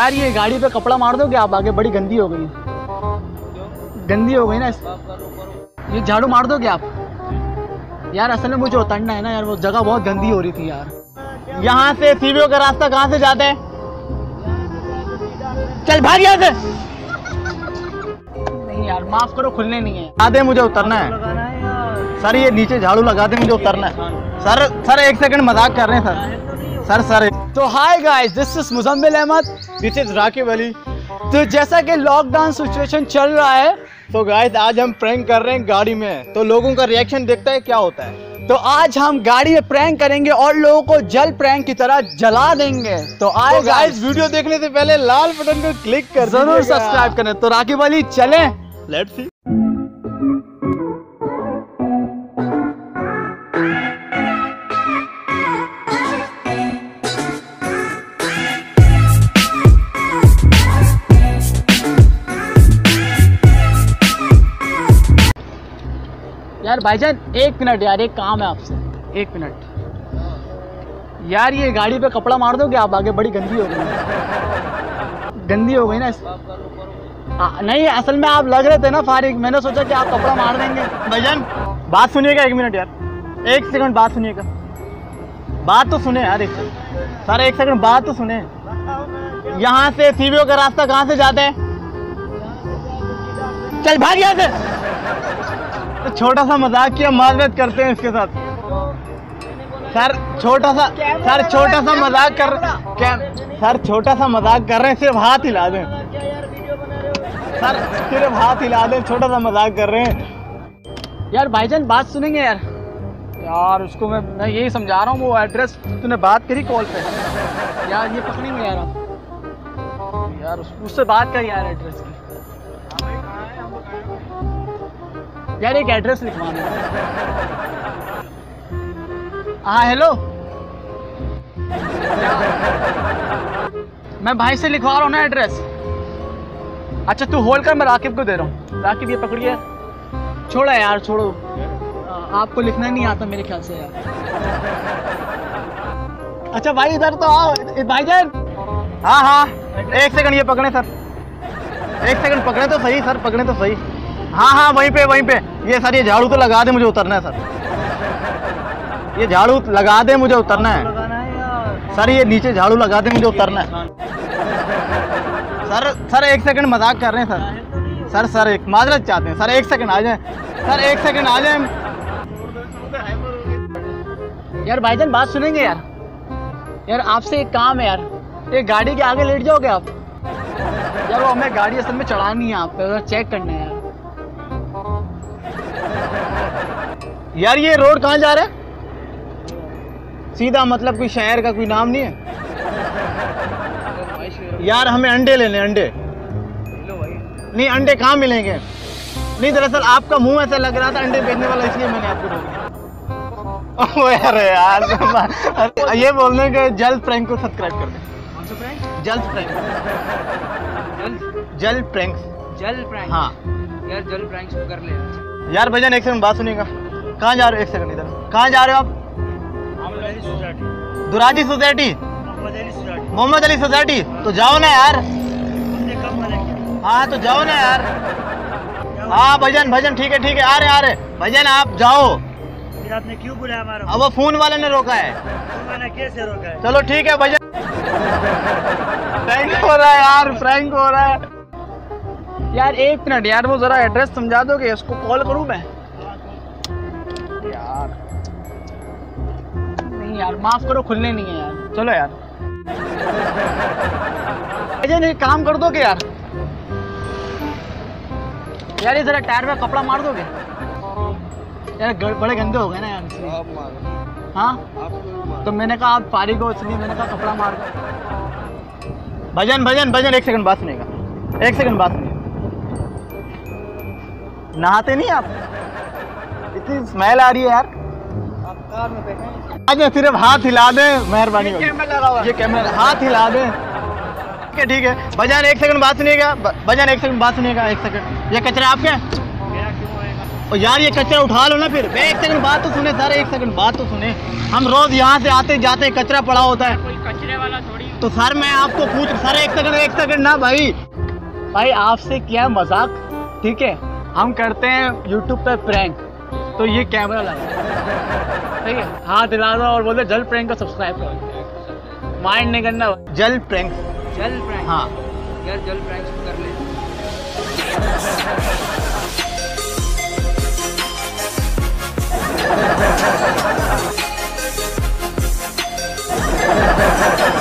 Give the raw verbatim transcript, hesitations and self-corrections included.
यार ये गाड़ी पे कपड़ा मार दोगे आप आगे, बड़ी गंदी हो गई। गंदी हो गई ना, ये झाड़ू मार दोगे आप? यार असल में मुझे उतरना है ना यार, वो जगह बहुत गंदी हो रही थी यार। यहाँ से सीवीओ का रास्ता कहाँ से जाता है? चल भाग यहाँ से। नहीं यार माफ करो, खुलने नहीं है। आधे मुझे उतरना है सर, ये नीचे झाड़ू लगा दे, मुझे उतरना है सर। सर एक सेकंड, मजाक कर रहे हैं सर सर सर। तो hi guys, this is Muzammil Ahmad, this is Rakesh Ali. तो जैसा कि लॉकडाउन सिचुएशन चल रहा है, तो गाइस आज हम प्रैंक कर रहे हैं गाड़ी में, तो लोगों का रिएक्शन देखता है क्या होता है। तो आज हम गाड़ी में प्रैंक करेंगे और लोगों को जल प्रैंक की तरह जला देंगे। तो आज तो गाइस वीडियो देखने से पहले लाल बटन को क्लिक कर जरूर सब्सक्राइब करें। तो राकेश अली चलें, लेट्स सी। यार भाईजान एक मिनट यार, एक काम है आपसे, एक मिनट। यार ये गाड़ी पे कपड़ा मार दोगे आप आगे, बड़ी गंदी हो गई। गंदी हो गई ना इस... आ, नहीं असल में आप लग रहे थे ना फारिग, मैंने सोचा कि आप कपड़ा मार देंगे। भाईजान बात सुनिएगा एक मिनट यार, एक सेकंड बात सुनिएगा। बात तो सुने यार एक सेकंड सर, एक सेकंड बात तो सुने। यहाँ से सीवीओ का रास्ता कहाँ से जाता है? चल भाग यहाँ से। तो छोटा सा मजाक किया, माजरत करते हैं इसके साथ सर। छोटा सा सर, छोटा सा मजाक कर क्या सर, छोटा सा मजाक कर रहे हैं, सिर्फ हाथ हिला दें सर, सिर्फ हाथ हिला दें, छोटा सा मजाक कर रहे हैं। यार भाईजान बात सुनेंगे यार। यार उसको मैं मैं यही समझा रहा हूँ, वो एड्रेस तूने बात करी कॉल पे यार, ये पकड़ी नहीं आ रहा यार, उससे बात कर यार एड्रेस की। यार एक एड्रेस लिखवाना है। हाँ हेलो, मैं भाई से लिखवा रहा हूँ ना एड्रेस। अच्छा तू होल्ड कर, मैं राकेश को दे रहा हूँ। राकेश ये पकड़िए। छोड़ा यार छोड़ो, आपको लिखना नहीं आता मेरे ख्याल से यार। अच्छा भाई इधर तो आओ भाईजान। हाँ हाँ एक सेकंड, ये पकड़े सर, एक सेकंड पकड़े तो सही सर, पकड़े तो सही। हाँ हाँ वहीं पे वहीं पे। ये सर ये झाड़ू तो लगा दे, मुझे उतरना है सर। ये झाड़ू लगा दे, मुझे उतरना है सर। ये नीचे झाड़ू लगा दे, मुझे उतरना है सर। सर एक सेकंड, मजाक कर रहे हैं सर सर सर, एक माजरत चाहते हैं सर। एक सेकंड आ जाए सर, एक सेकंड आ जाए। यार भाईजान बात सुनेंगे यार। यार आपसे एक काम है यार, ये गाड़ी के आगे लेट जाओगे आप? यार वो हमें गाड़ी असल में चढ़ानी है आप पे, चेक करना है। यार ये रोड कहाँ जा रहा है? सीधा, मतलब कोई शहर का कोई नाम नहीं है यार। हमें अंडे लेने, अंडे नहीं, अंडे कहाँ मिलेंगे? नहीं दरअसल आपका मुंह ऐसा लग रहा था अंडे बेचने वाला, इसलिए मैंने आपको रोक दिया। यार ये बोलने के जल्द प्रैंक को सब्सक्राइब कर दें। जल्द प्रैंक, जल्द प्रैंक, जल्द प्रैंक। हाँ यार जल्द प्रैंक कर ले। यार भाईजान एक सेकंड बात सुनिएगा। कहाँ जा रहे हो? एक सेकंड इधर, कहाँ जा रहे हो आप? Duraji society, Mohammad Ali society. तो जाओ ना यार। हाँ तो जाओ ना यार। हाँ भजन भजन ठीक है ठीक है, आ रहे आ रहे भजन, आप जाओ। फिर आपने क्यों बुलाया हमारा? अब वो फोन वाले ने रोका है। मैंने कैसे रोका है? चलो ठीक है भजन। प्रैंक हो रहा है यार, प्रैंक हो रहा है यार। एक मिनट यार, वो जरा एड्रेस समझा दोगे? उसको कॉल करूँ मैं? यार नहीं यार माफ करो, खुलने नहीं है यार। चलो यार अजय नहीं, काम कर दोगे यार? यार ये जरा टायर में कपड़ा मार दोगे यार, बड़े गंदे हो गए ना यार इसलिए। हाँ तो मैंने कहा आप फारिग हो, इसलिए मैंने कहा कपड़ा मार दो। भजन भजन भजन एक सेकंड बात सुनेगा, एक सेकंड बात सुनिएगा। नहाते नहीं आप? इतनी स्मेल आ रही है यार। आप कार में बैठे आज, सिर्फ हाथ हिला दे मेहरबानी होगी। ये कैमरा हाथ हिला दे। ठीक है ठीक है भजन एक सेकंड बात सुनिएगा। भजन एक सेकंड बात सुनिएगा, एक सेकंड। ये कचरा आपके? मेरा क्यों होएगा? यार ये कचरा उठा लो ना फिर। एक सेकंड बात तो सुने सर, एक सेकंड बात तो सुने। हम रोज यहाँ से आते जाते कचरा पड़ा होता है। कोई कचरे वाला थोड़ी तो सर मैं आपको पूछ सर एक सेकंड एक सेकंड ना भाई भाई आपसे किया मजाक, ठीक है। हम करते हैं यूट्यूब पे प्रैंक, तो ये कैमरा लगा, ठीक है, हाथ हिला दो और बोले जल प्रैंक को सब्सक्राइब करो, माइंड नहीं करना। जल प्रैंक जल प्रैंक हाँ यार जल प्रैंक कर ले।